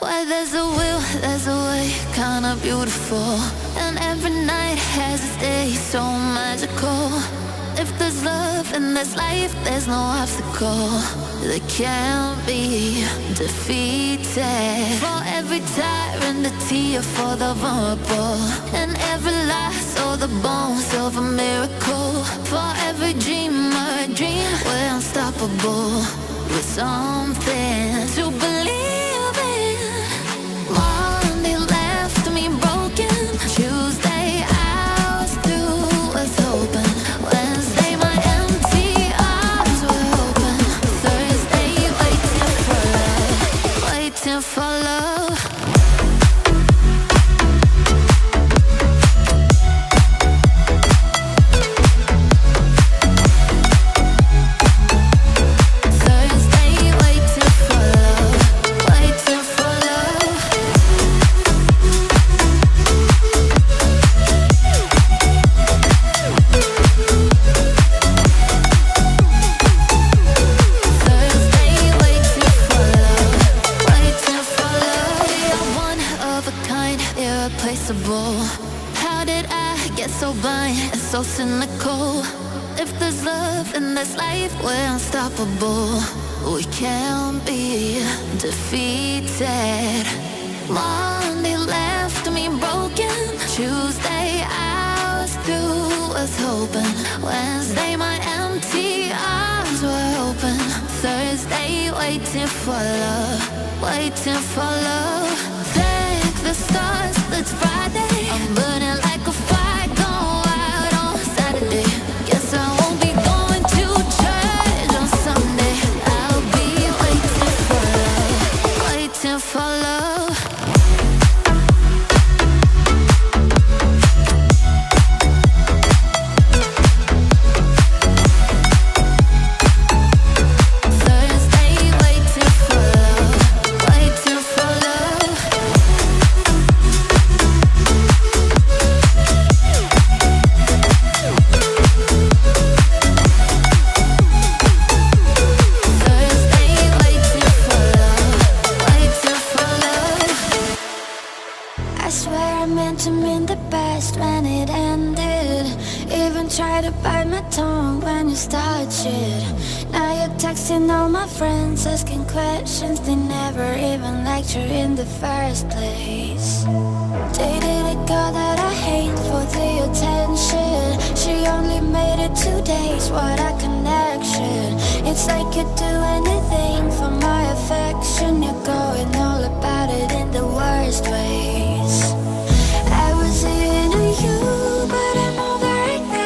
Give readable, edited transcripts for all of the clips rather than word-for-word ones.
Where there's a will, there's a way, kinda beautiful. And every night has its day, so magical. If there's love and there's life, there's no obstacle that can't be defeated. For every tyrant, a tear for the vulnerable. And every lie, so the bones of a miracle. For every dreamer, a dream, we're unstoppable. With something to believe. How did I get so blind and so cynical? If there's love and there's life, we're unstoppable. We can't be defeated. Monday left me broken. Tuesday I was through with hoping. Wednesday my empty arms were open. Thursday waiting for love, waiting for love. The stars, it's Friday. I'm burning like a fire, going wild on Saturday. Guess I won't be going to church on Sunday. I'll be waiting for love, waiting for love. Try to bite my tongue when you start shit. Now you're texting all my friends, asking questions. They never even liked you in the first place. Dated a girl that I hate for the attention. She only made it 2 days, what a connection. It's like you do anything for my affection. You're going all about it in the worst ways. I was into you, but I'm over. Again.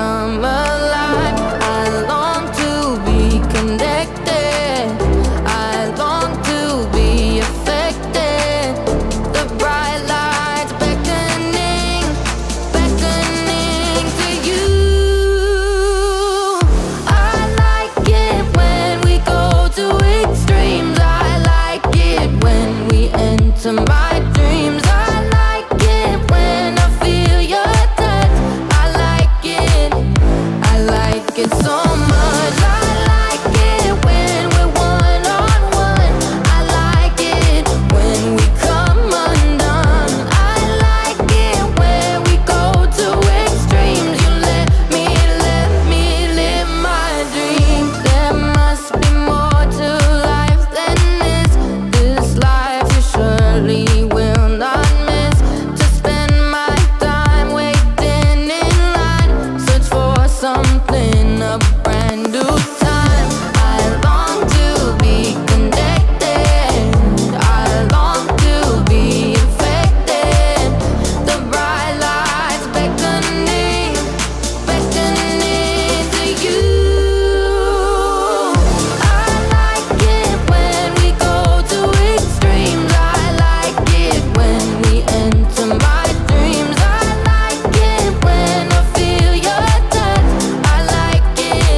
come alive. I long to be connected, I long to be affected. The bright light's beckoning, beckoning to you. I like it when we go to extremes, I like it when we enter my dreams. It's so much. I like it when we're one on one, I like it when we come undone, I like it when we go to extremes. You let me live my dream. There must be more to life than this. This life you surely will not miss. To spend my time waiting in line, search for something, a brand new time. I long to be connected, I long to be affected. The bright light's beckoning, beckoning to you. I like it when we go to extremes, I like it when we enter my dreams. I like it when I feel your touch, I like the motto.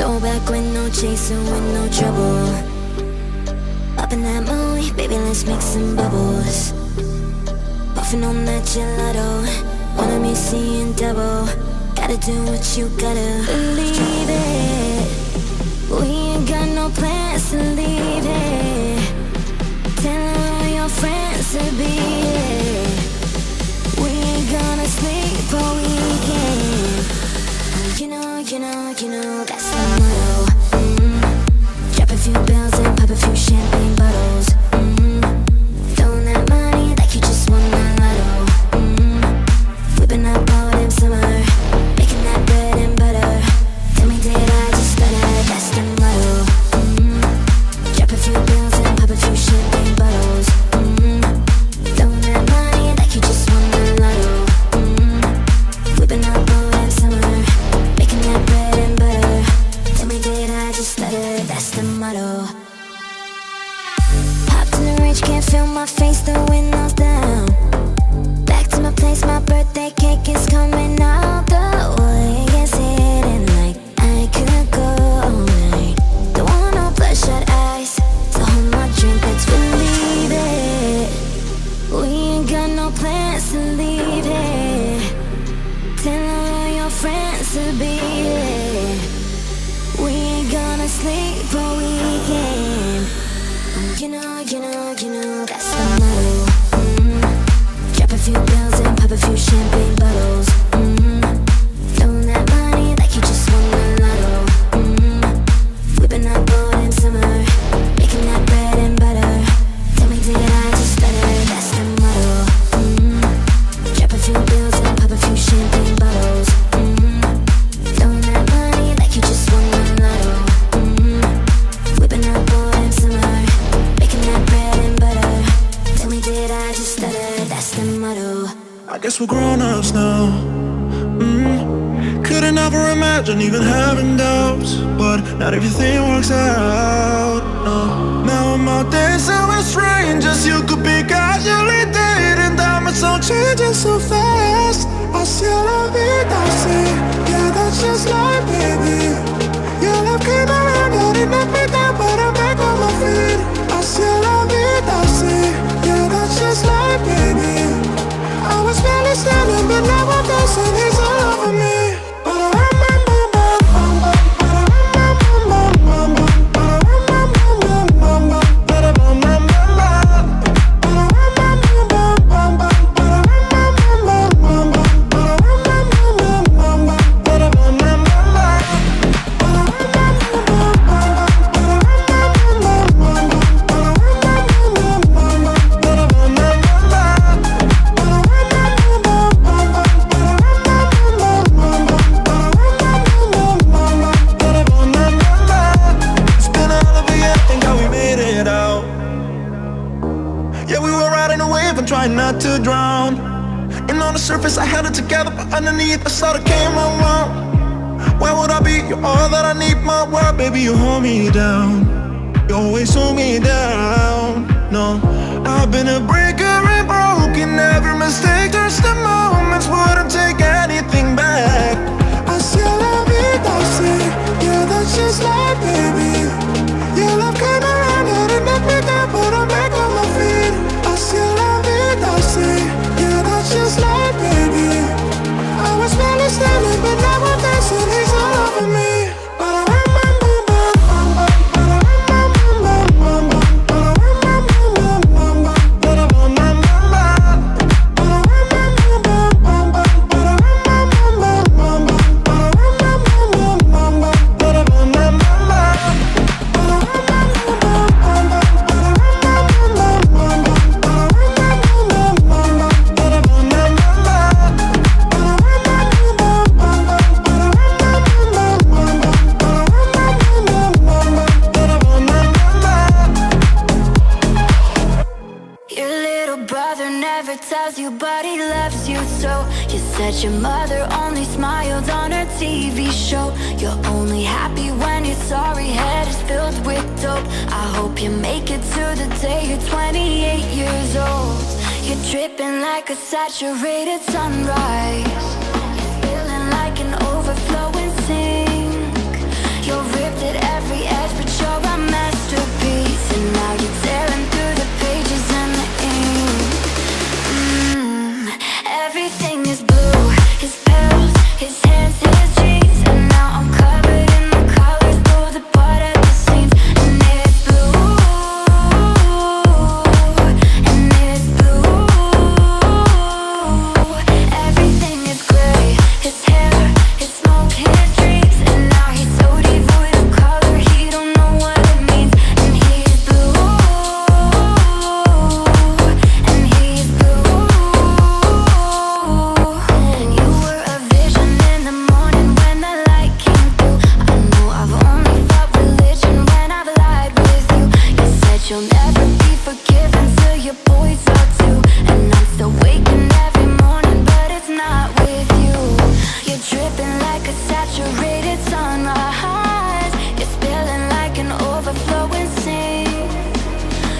Don't back with no chaser, with no trouble. Poppin' that Molly, baby, let's make some bubbles. Puffin' on that gelato, wanna be seeing double. Gotta do what you gotta. Believe it, we ain't got no plans to leave it. Tellin' all your friends to be it. We ain't gonna sleep all weekend. You know, that's the motto. Drop a few bills and pop a few champagne bottles. Throwing that money like you just won the lotto. Whipping up all them summer, making that bread and butter. Tell me, did I just stutter? That's the motto. Drop a few bills and pop a few champagne bottles. Throwing that money like you just won the lotto. Whipping up all them summer, that bread and butter. Tell me, did I just stutter? That's the motto. Popped in the range, can't feel my face, the window's down. Back to my place, my birthday cake is coming out the way. It's hidden like I could go all night. Don't want no bloodshot eyes, so hold my drink, let's believe it. We ain't got no plans to leave it. Tell friends to be it. We ain't gonna sleep all weekend. You know, that's the motto. Drop a few bills and pop a few champagne bottles. Throwing that money like you just won the lotto. Whipping up all them summer, making that bread and butter. Tell me, did I just stutter? That's the motto. Drop a few bills and pop a few champagne bottles. Guess we're grown-ups now. Couldn't ever imagine even having doubts, but not everything works out. no. Now I'm out dancing with strangers. You could be casually dating. Diamonds are changing so fast. Así es la vida, sí. Yeah, that's just life, baby. Your love came around, you didn't knock me down, but I'm back on my feet. Así es la vida, sí. Yeah, that's just life, baby. I was barely standing, but now I'm dancing. He's all over me. Underneath, I sort of came around. Where would I be? You're all that I need, my world. Baby, you hold me down. You always hold me down. No, I've been a breaker and broken. Every mistake turns to moments. Wouldn't take anything back. Así es la vida, sí. Yeah, that's just life, baby. Your love came around and it knocked me down, but I'm back on my feet. Así es la vida, sí. Yeah, that's just life, baby. I was barely standing, but now I'm dancing. He's all over me. Your mother only smiled on her TV show. You're only happy when your sorry head is filled with dope. I hope you make it to the day you're 28 years old. You're dripping like a saturated sunrise. You're feeling like an overflowing sink. You're ripped at every edge, but you're a masterpiece. And now you're tearing through the pages and the ink. Everything is blue, his pills, his hands, his jeans. And now I'm covered in the colors, pulled apart at the seams. And it's blue, everything is gray. His hair, his smoke, his dreams. And now he's so devoid of color, he don't know what it means. And he's blue, and he's blue. You'll never be forgiven till your boys are two. And I'm still waking every morning, but it's not with you. You're dripping like a saturated sunrise. You're spilling like an overflowing sink.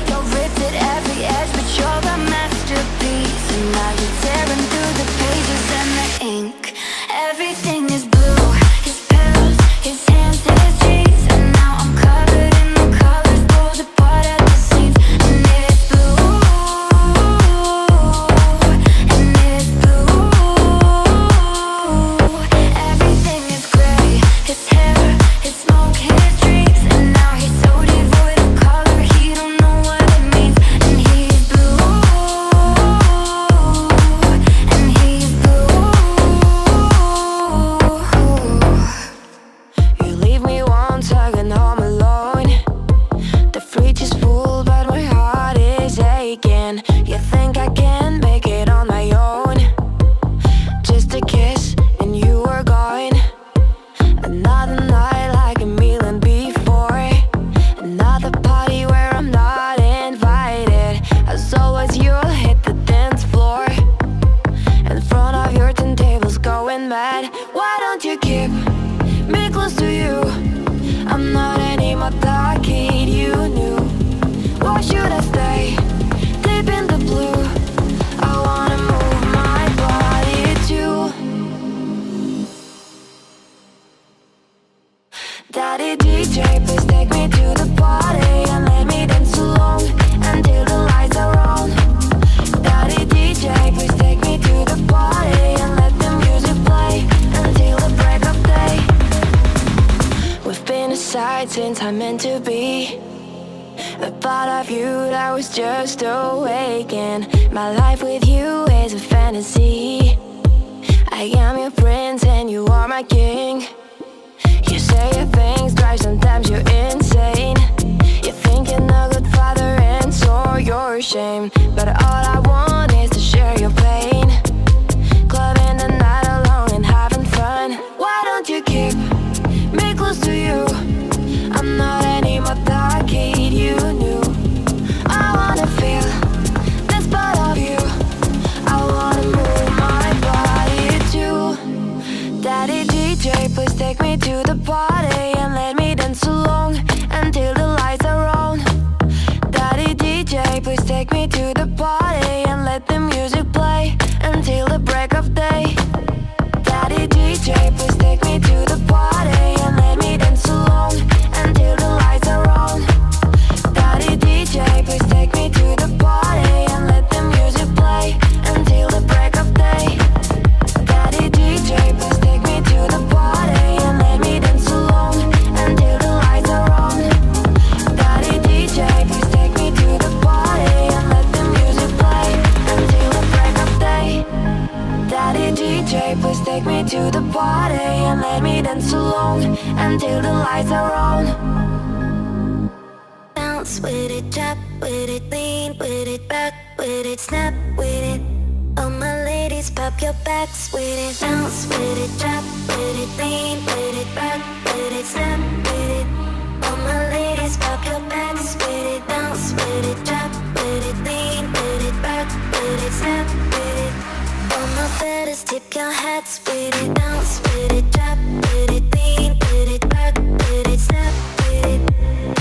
You're ripped at every edge, but you're a masterpiece. And now you're tearing through the pages and the ink. Everything is blue. His pills, his hands, his cheeks. And now I'm covered in the colors, pulled apart at the seams. And it's blue, and it's blue. Everything is gray. Since I'm meant to be, the thought of you that was just awakened. My life with you is a fantasy. I am your prince and you are my king. You say your things drive, sometimes you're insane. You think you're no good father and so you're ashamed. But all I want is to share your pain, clubbing the night alone and having fun. Why don't you keep me close to you? I'm not anymore that kid you knew. I wanna feel this part of you. I wanna move my body too. Daddy DJ, please take me to the party and let me dance along until the lights are on. Daddy DJ, please take me to the party and let the music play until the break of day. Daddy DJ, please take me to the party and let me dance along until the lights are on. Daddy DJ, please take me to the party and let the music play until the break of day. Daddy DJ, please take me to the party and let me dance along until the lights are on. Daddy DJ, please take me to the party and let the music play until the break of day. Daddy DJ, please take me to the party and let me dance along until the lights are on. Bounce with it, drop with it, lean with it, rock with it, snap with it. All my ladies, pop your backs with it. Bounce with it, drop with it, lean with it, rock with it, snap with it. All my ladies, pop your backs with it. Bounce with it, drop with it, lean with it, rock with it, snap with it. All my fellas, tip your hats with it. Bounce with it, drop with it, lean with it, rock with it, snap with it.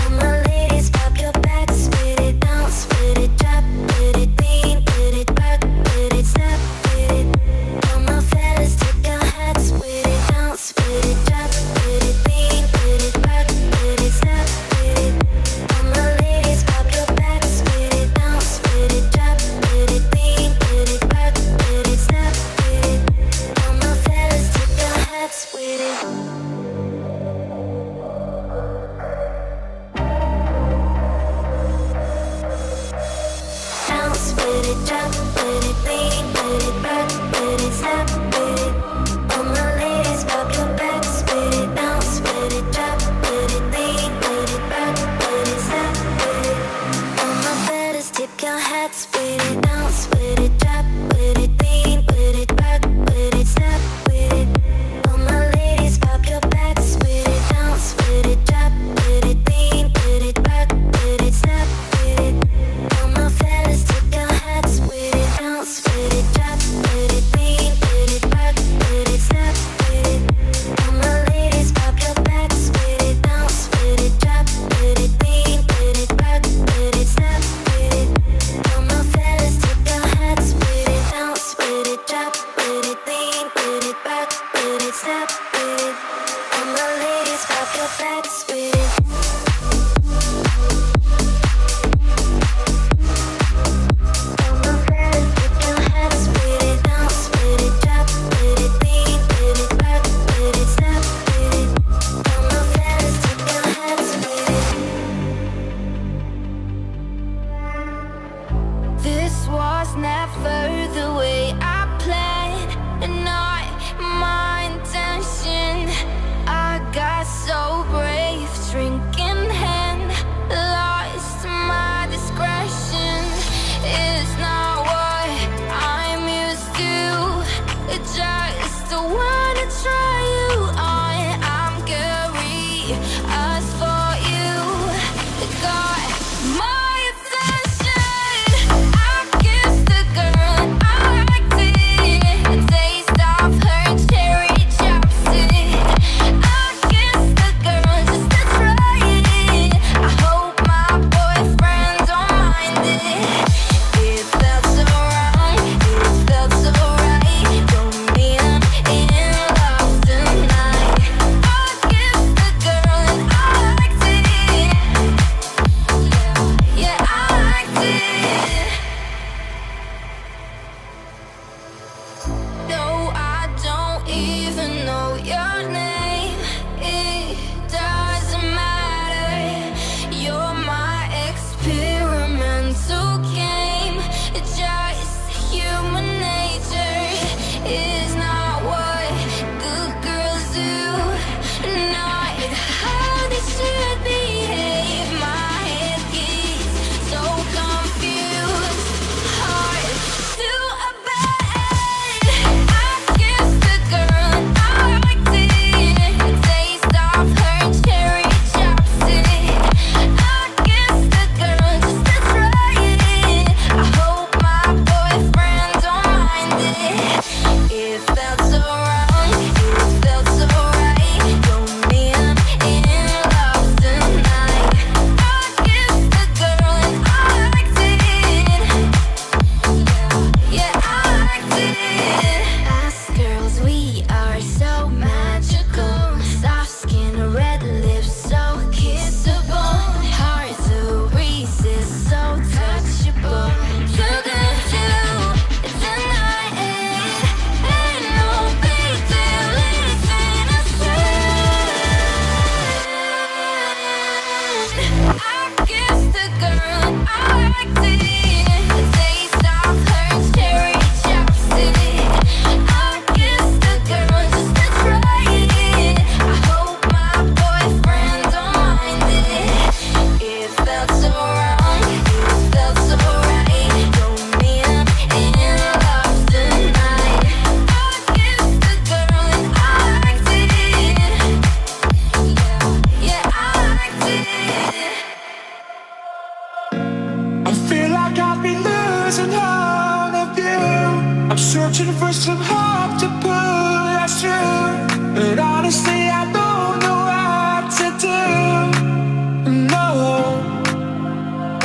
All my ladies, pop your backs with it. Bounce with it, drop with it, lean with it, rock with it, snap with it. All my fellas, tip your hats with it. Bounce with it, drop with it, lean with it, rock with it, snap with it. All my ladies, pop your backs with it. Bounce with it, drop with it, lean with it, rock with it, snap with it. All my fellas, tip your hats with it. Drop with it, lean with it, rock with it, snap with it. All my ladies, pop your backs with it. Bounce with it, drop with it, lean with it, rock with it, snap with it. All my fellas, tip your hats with it. Bounce with it, drop with it, lean with it, rock with it, snap with it. All my ladies, pop your backs with it. Bounce with it, drop with it, lean with it, rock with it, snap with it. All my fellas, tip your hats with it. Bounce with it, drop with it, lean with it, rock with it, snap with it. All my ladies, pop your backs with it. Bounce with it, drop with it, lean with it, rock with it, snap with it. All my fellas, tip your hats with it. Bounce with it, drop with it, lean with it, rock with it, snap with it. All my ladies, pop your backs with it. So brave. so hard to pull us through, but honestly I don't know what to do. No,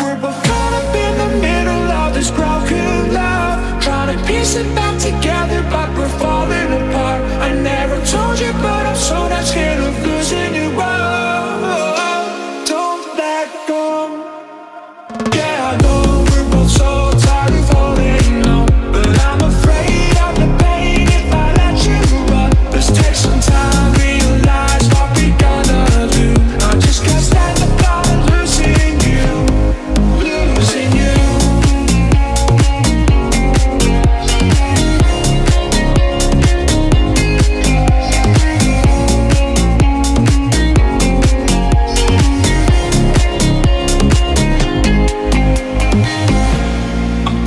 we're both caught up in the middle of this broken love, trying to piece it back together, but we're falling apart. I never told you, but I'm so not scared of losing you. Oh, don't let go. Yeah, I know we're both so tired of falling low, but I'm afraid of the pain if I let you run. Let's take some time, realize what we gonna do. I just can't stand the thought of losing you, losing you. I'm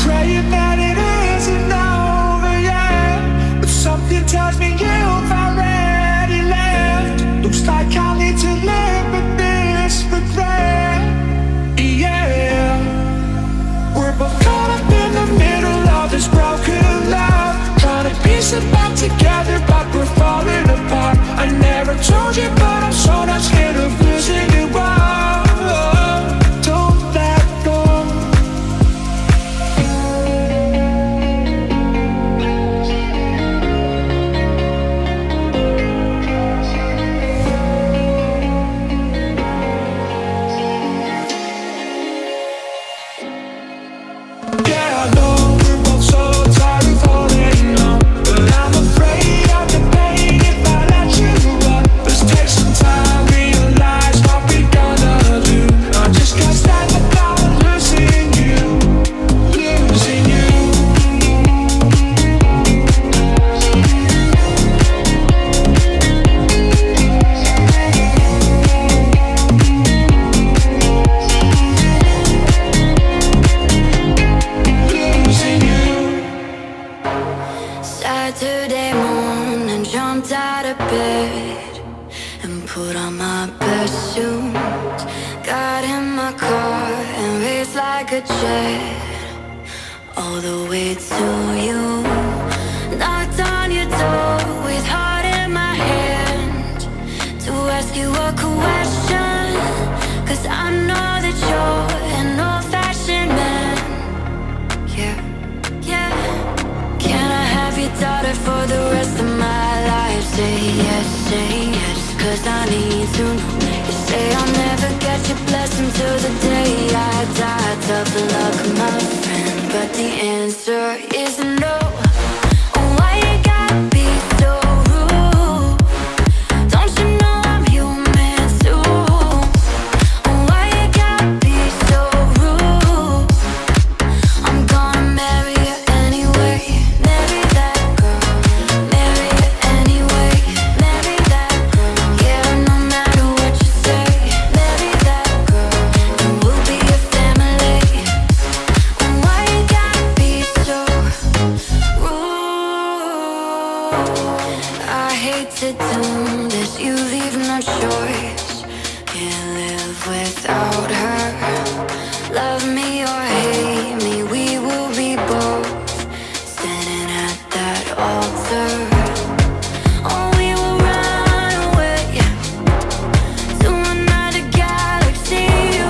praying that it isn't over yet, but something tells me you've already left. Looks like I need to live with this regret. Yeah, we're both caught up in the middle of this broken love, trying to piece it back together, but we're falling apart. I never told you, but I'm so not scared of losing you. Oh, don't let go. Yeah, I know we're both so tired of falling low, but I'm afraid of the pain if I let you run. Let's take some time, realize what we gonna do. I just can't stand the thought of losing you, losing you. Losing you. Saturday morning, jumped out of bed and put on my best shoes. Got in my car and raced like a jet all the way to you. Knocked on your door with heart in my hand to ask you a question, 'cause I know that you're an old-fashioned man. Yeah, yeah. Can I have your daughter for the rest of my life? Say yes, 'cause I need to know. You say I'll never get your blessing till the day I die. Tough luck, my friend, but the answer is no. Why you gotta be so rude? Don't you know I'm human too? Why you gotta be so rude? I'm gonna marry you anyway. Marry that girl, marry you anyway. Marry that girl, yeah, no matter what you say. Marry that girl, and we'll be a family. Why you gotta be so rude? I hate to do this, you leave no choice. Can't live without her. Love me or hate me, we will be both standing at that altar. Oh, we will run away to another galaxy. You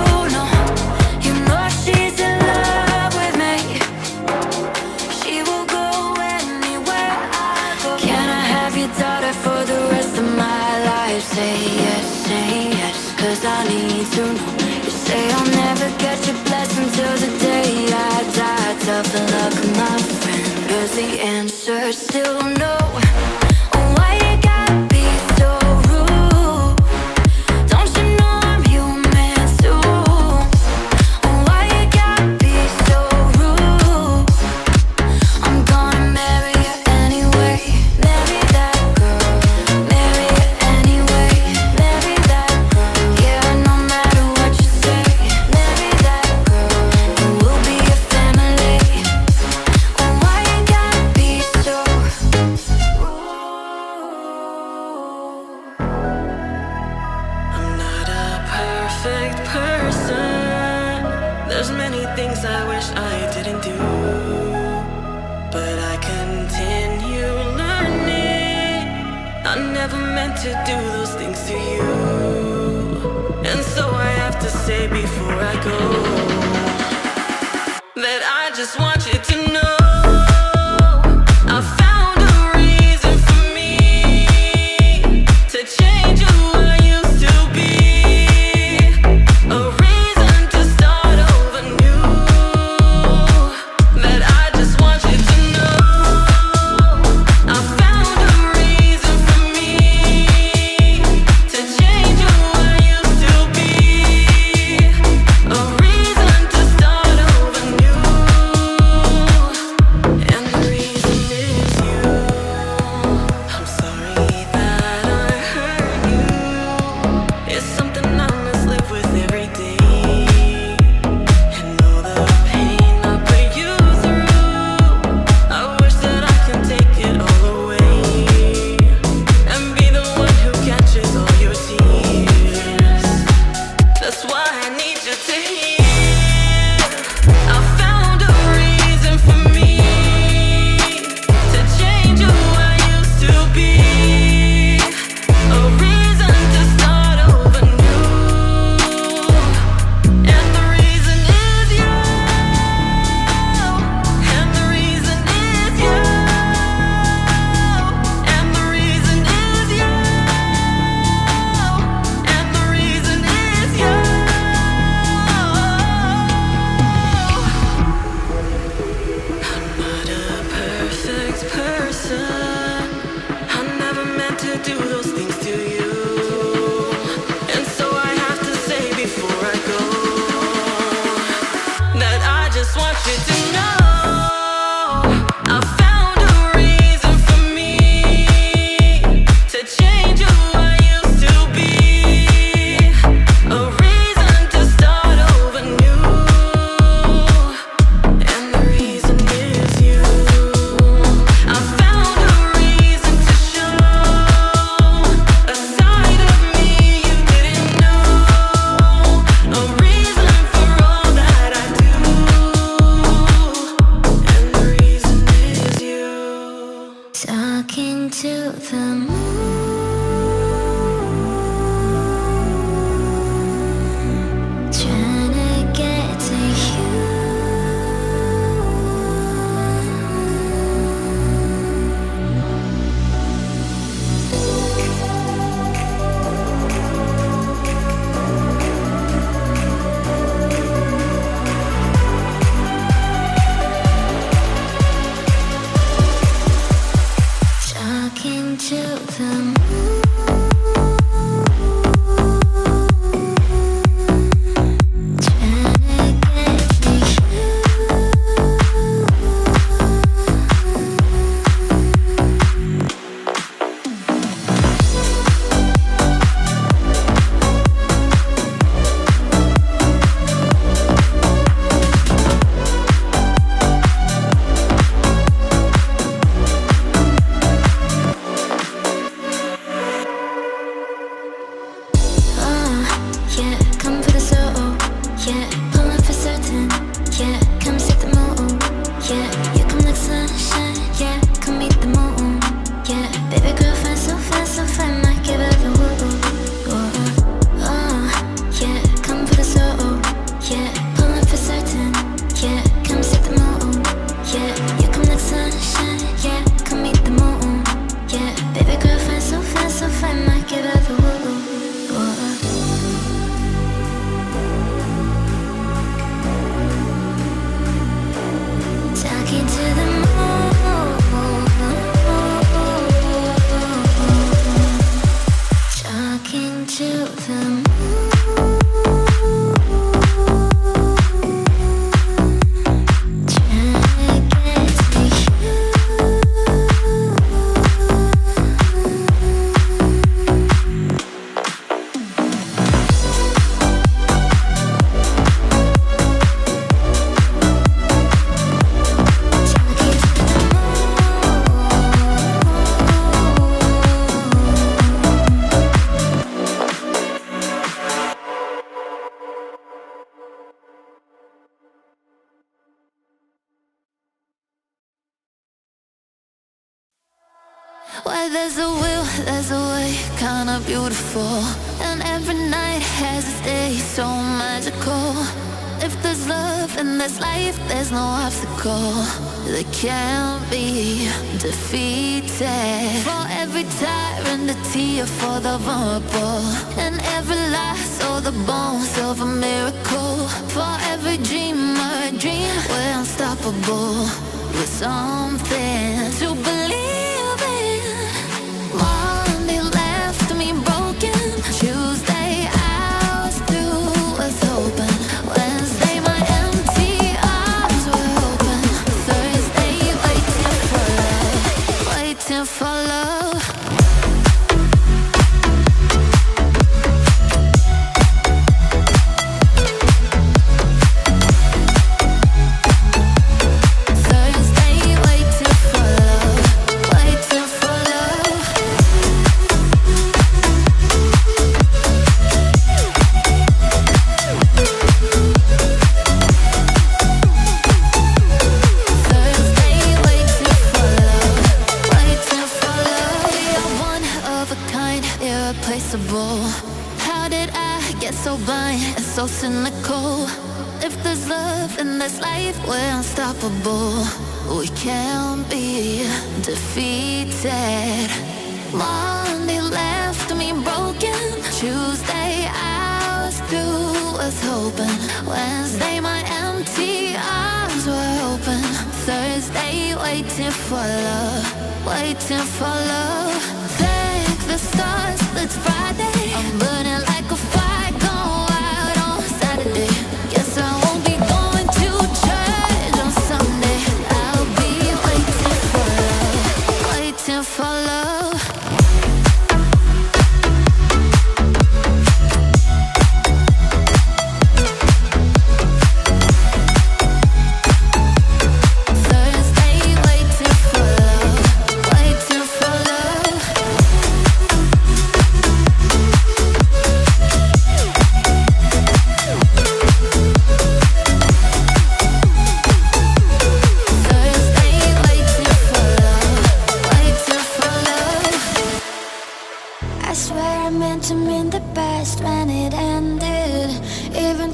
know she's in love with me. She will go anywhere I go. Can I have your daughter for the rest of my life? Say yes, 'cause I need to know. You say I'll never get your blessing till the day I die. Tough luck, my friend, 'cause the answer's still no. Why you gotta be so rude? Don't you know I'm human too? Why you gotta be so rude? I'm gonna marry you anyway. Marry that girl, marry you anyway. Marry that girl, yeah, no matter what you say. Marry that girl, and we'll be a family. Why you gotta be so rude? I'm not a perfect person. There's many things I wish I didn't do, but I continue never meant to do those things to you. And so I have to say before I go that I just want you to know. There's a will, there's a way. kinda beautiful, and every night has its day so magical. If there's love and there's life, there's no obstacle that can't be defeated. For every tyrant, a tear for the vulnerable, and every lie, so the bones of a miracle. For every dreamer, a dream, we're unstoppable with something to believe. How did I get so blind and so cynical? If there's love and there's life, we're unstoppable. We can't be defeated. Monday left me broken, Tuesday I was through with hoping, Wednesday my empty arms were open, Thursday waiting for love, waiting for love. The stars, it's Friday, I'm burning like a fire, going wild on Saturday. Guess I won't be going to church on Sunday. I'll be waiting for love, waiting for love.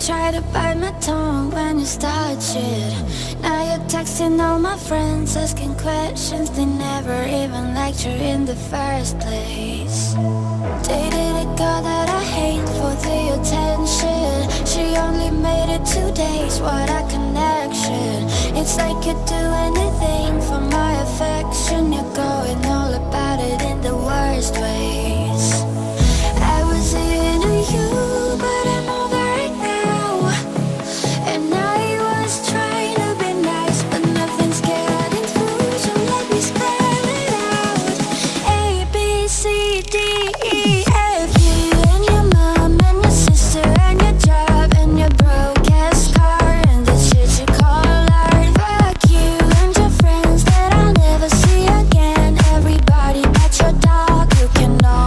Try to bite my tongue when you start shit. Now you're texting all my friends, asking questions. They never even liked you in the first place. Dated a girl that I hate for the attention. She only made it 2 days, what a connection. It's like you'd do anything for my affection. You're going all about it in the worst ways. I was into you, but I'm over. Your dog, you can know.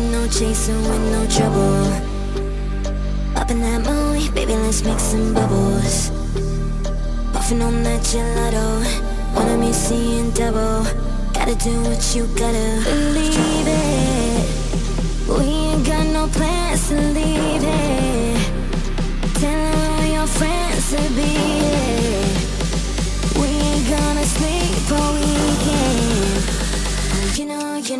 with no chaser, with no trouble. Poppin' that Molly, baby, let's make some bubbles. Puffin' on that gelato, wanna be seeing double. Gotta do what you gotta. Believe it, we ain't got no plans to leave it. Tellin' all your friends to be it. We ain't gonna sleep all weekend.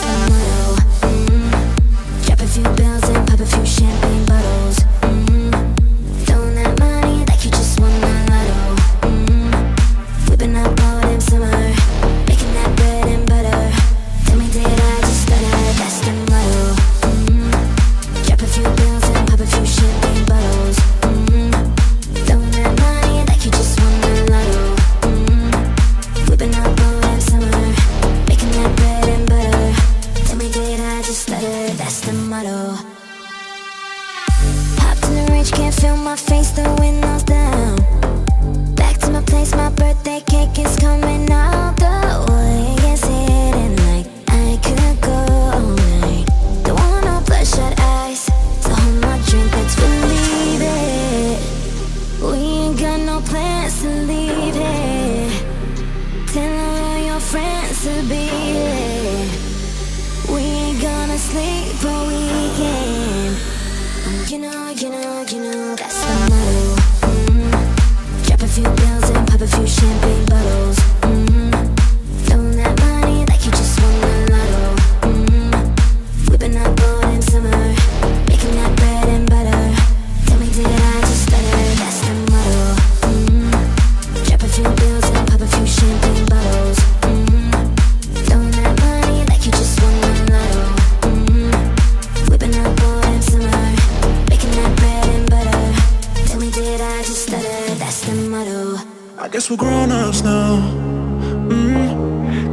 the motto. Drop a few bells and pop a few champagne bottles. Throwing that money like you just won the lotto. Whipping up all them summer, making that bread and butter. Tell me, did I just stutter? That's the motto. Drop a few bells and pop a few champagne bottles. Throwing that money like you just won the lotto. Whipping up all them summer, making that bread and butter. Tell me, did I just stutter? That's the motto. Popped in the range, can't feel my face, the window's down. Back to my place, my birthday cake is coming out the way. It's hidden like I could go all night. Don't want no bloodshot eyes, so hold my drink, let's believe it. We ain't got no plans to leave it. Telling all your friends to be it. We ain't gonna sleep all weekend. You know that's the motto. Drop a few bills and pop a few champagne bottles. Throwing that money like you just won the lotto. Whipping up all them summer, making that bread and butter. Tell me, did I just stutter? That's the motto. Drop a few bills and pop a few champagne bottles. Throwing that money like you just won the lotto. Whipping up all them summer, making that bread and butter. Tell me, did I just stutter? That's the motto. I guess we're grown-ups now.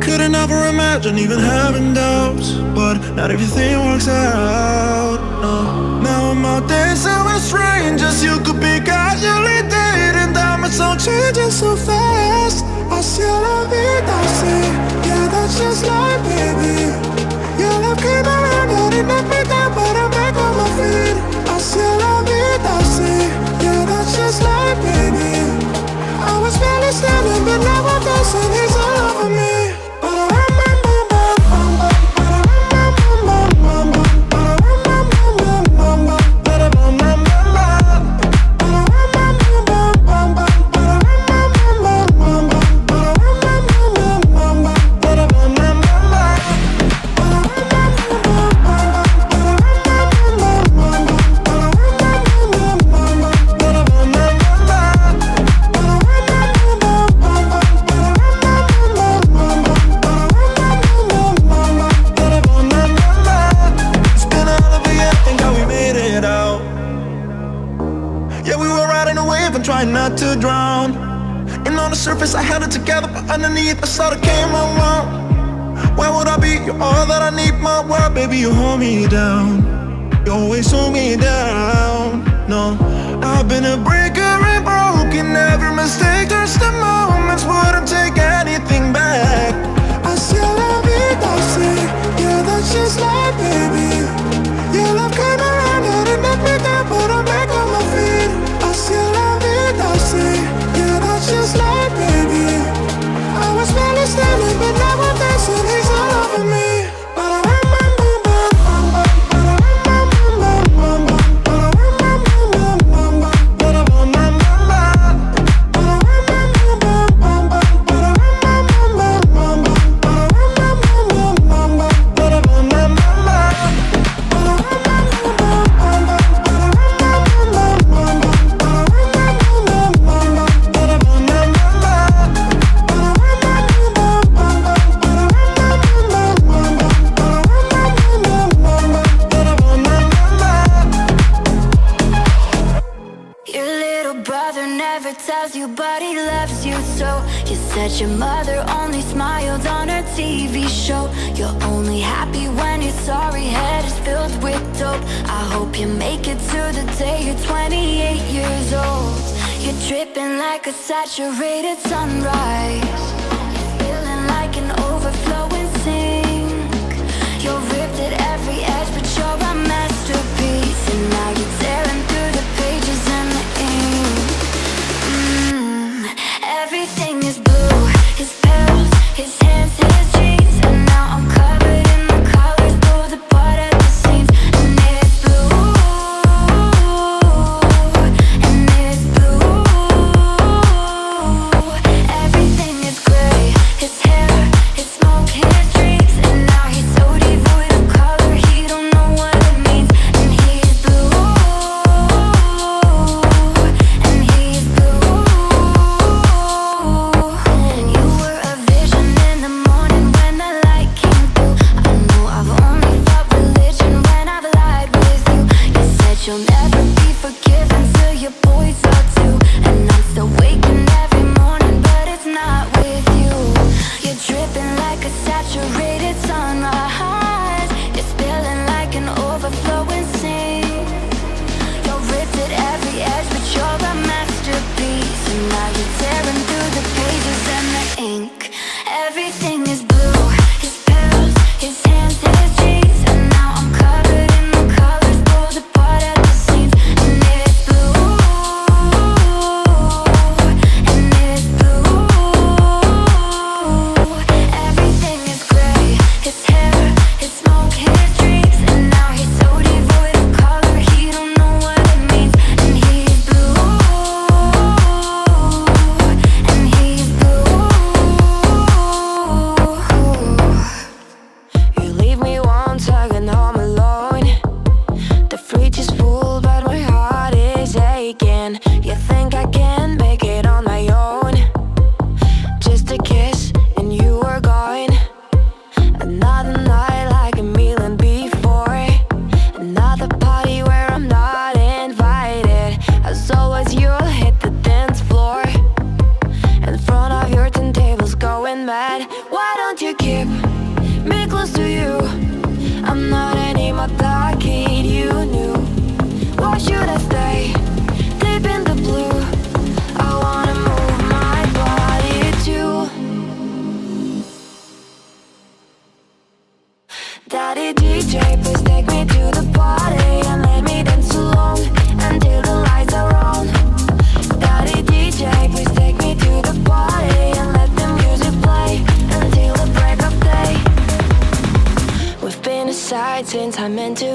Couldn't ever imagine even having doubts, but not everything works out, no. Now I'm out dancing with strangers. You could be casually dating them. It's all changing so fast. Así es la vida, sí. Yeah, that's just life, baby. Your love came around, I didn't knock me down, but I'm back on my feet. Así es la vida, sí. Yeah, that's just life, baby. I was barely standing, but now I'm dancing. He's all over me. Underneath, I sort of came around. Where would I be? You're all that I need, my world. Baby, you hold me down. You always hold me down. No, I've been a breaker and broken. Every mistake turns to moments. Wouldn't take anything back. Así es la vida, sí. Yeah, that's just life, baby. Your love came around and it knocked me down, but I'm back on my feet. Así es la vida, sí. Yeah, that's just life, baby. I was barely standing, but now I'm dancing. He's all over me. Your mother only smiled on her TV show. You're only happy when your sorry head is filled with dope. I hope you make it to the day you're 28 years old. You're dripping like a saturated sunrise. You're feeling like an overflowing sink. You're ripped at every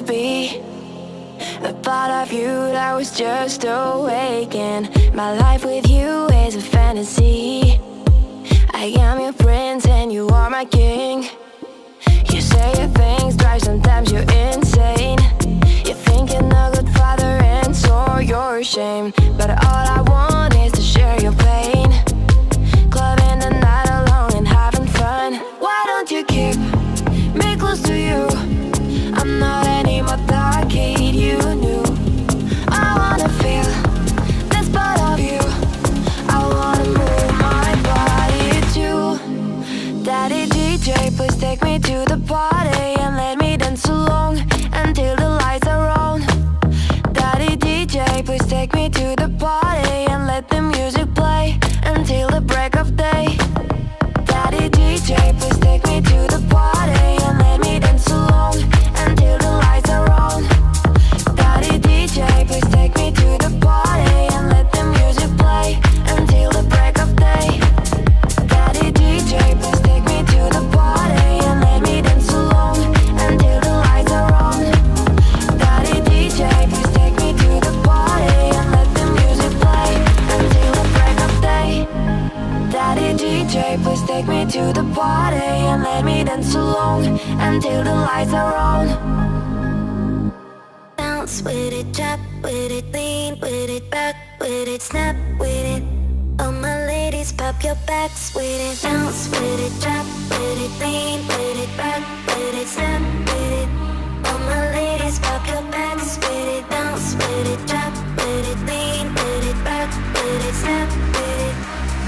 be. The thought of you that was just awakened. My life with you is a fantasy. I am your prince and you are my king. You say your things drive, sometimes you're insane. You're thinking a good father and so you're ashamed. But all I want is to share your pain. Clubbing the night alone and having fun. Why don't you keep me close to you? I'm not anymore that kid you knew. I wanna feel this part of you. I wanna move my body too. Daddy DJ, please take me to the party and let me dance along until the lights are on. Daddy DJ, please take me to the party and let the music play until the break of day. Daddy DJ, please take me to the party and let me dance along until the lights are on. Daddy DJ, please take me to the party and let the music play until the break of day. Daddy DJ, please take me to the party and let me dance along until the lights are on. Daddy DJ, please take me to the party and let the music play until the break of day. Daddy DJ, please take me to the party and let me dance along until the lights are on. Bounce with it, drop with it, lean with it, back with it, snap with it. All my ladies, pop your backs with it. Bounce with it, drop with it, lean with it, back with it, snap with it. All my ladies, pop your backs with it. Bounce with it, drop with it, lean with it, back with it, snap with it.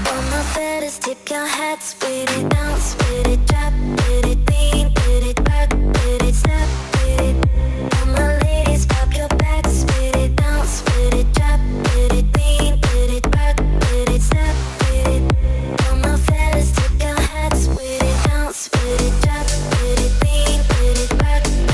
All my fellas, tip your hats with it. Bounce with it, drop with it, lean with it, back with it, snap with it. All my ladies, pop your backs with it. Bounce with it, drop with it, lean with it, back with it, snap with it. All my fellas, tip your hats with it. Bounce with it, drop with it, lean with it, back.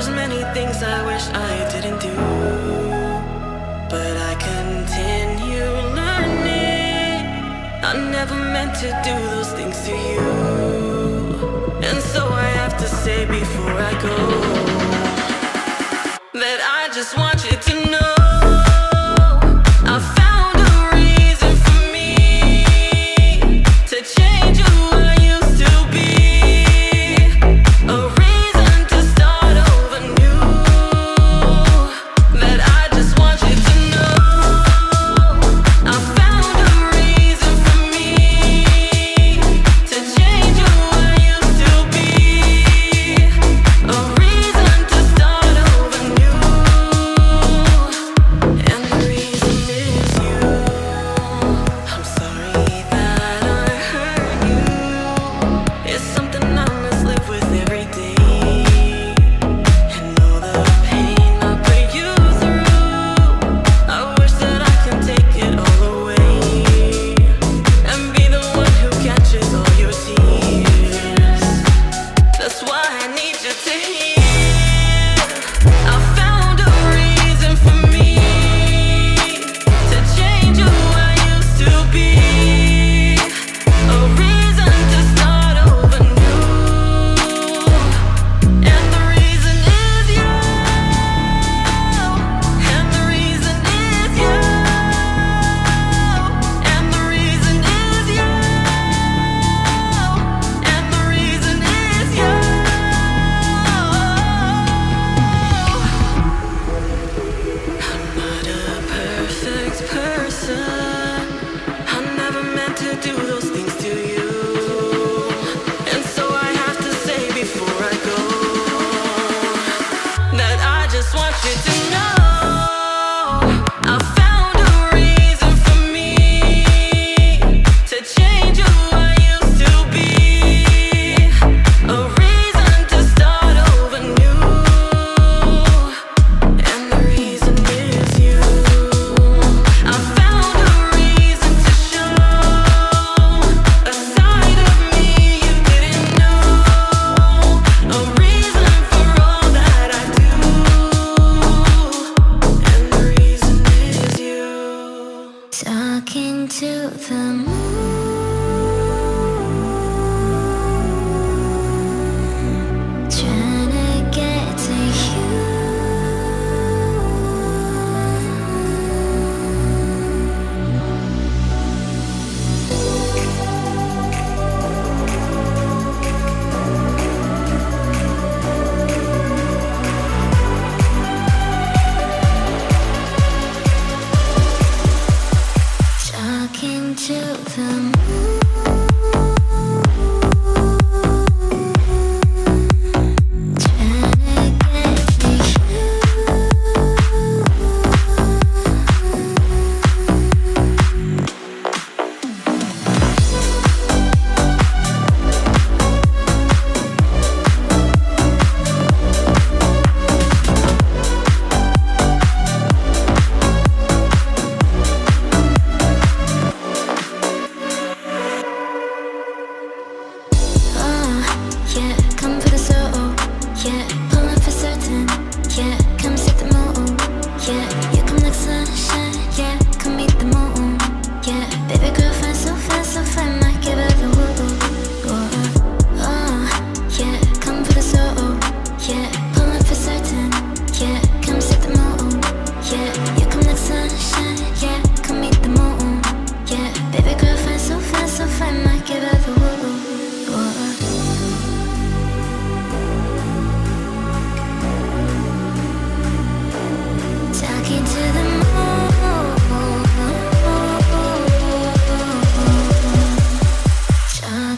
There's many things I wish I didn't do, but I continue learning. I never meant to do those things to you, and so I have to say before I go that I just want you to know.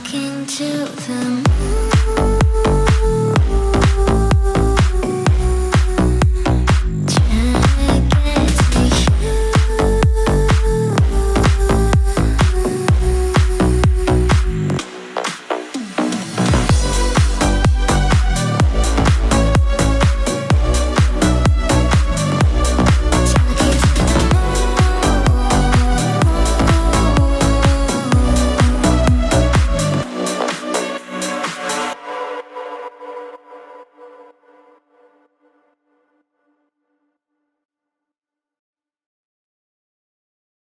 Talking to the moon.